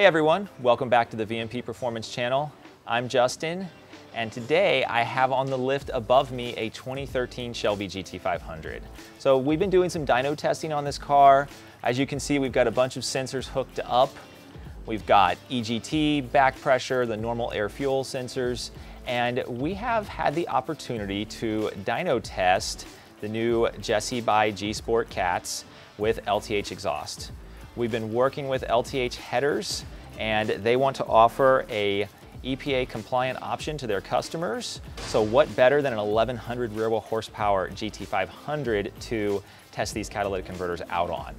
Hey everyone, welcome back to the VMP Performance Channel. I'm Justin, and today I have on the lift above me a 2013 Shelby GT500. So we've been doing some dyno testing on this car. As you can see, we've got a bunch of sensors hooked up. We've got EGT, back pressure, the normal air fuel sensors, and we have had the opportunity to dyno test the new GESi by G Sport Cats with LTH exhaust. We've been working with LTH headers, and they want to offer a EPA compliant option to their customers. So what better than an 1100 rear-wheel horsepower GT500 to test these catalytic converters out on?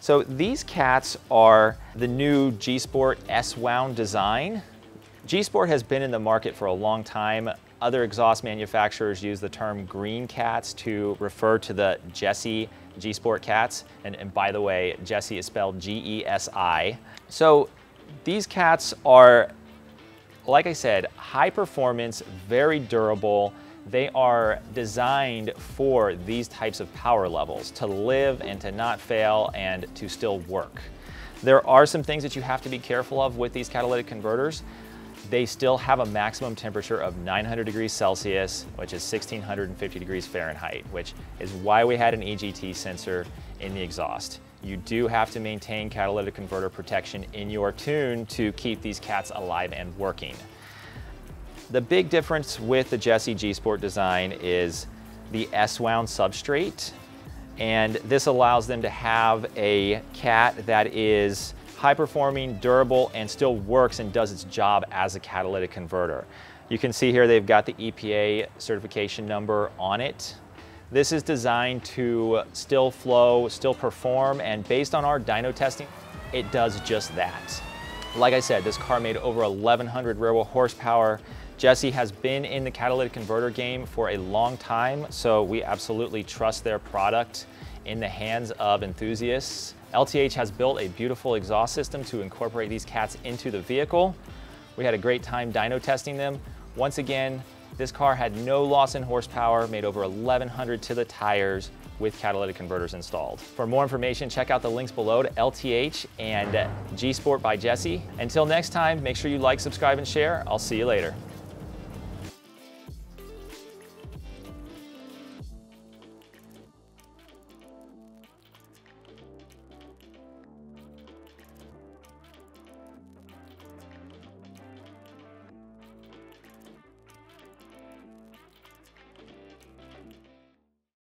So these cats are the new G Sport S-wound design. G Sport has been in the market for a long time. Other exhaust manufacturers use the term green cats to refer to the GESi G Sport Cats. And by the way, GESi is spelled G-E-S-I. So these cats are, like I said, high performance, very durable. They are designed for these types of power levels, to live and to not fail and to still work. There are some things that you have to be careful of with these catalytic converters. They still have a maximum temperature of 900 degrees Celsius, which is 1650 degrees Fahrenheit, which is why we had an EGT sensor in the exhaust. You do have to maintain catalytic converter protection in your tune to keep these cats alive and working. The big difference with the GESi G Sport design is the S-wound substrate, and this allows them to have a cat that is high-performing, durable, and still works and does its job as a catalytic converter. You can see here they've got the EPA certification number on it. This is designed to still flow, still perform, and based on our dyno testing, it does just that. Like I said, this car made over 1,100 rear-wheel horsepower. GESi has been in the catalytic converter game for a long time, so we absolutely trust their product in the hands of enthusiasts. LTH has built a beautiful exhaust system to incorporate these cats into the vehicle. We had a great time dyno testing them. Once again, this car had no loss in horsepower, made over 1,100 to the tires with catalytic converters installed. For more information, check out the links below to LTH and G Sport by GESi. Until next time, make sure you like, subscribe, and share. I'll see you later.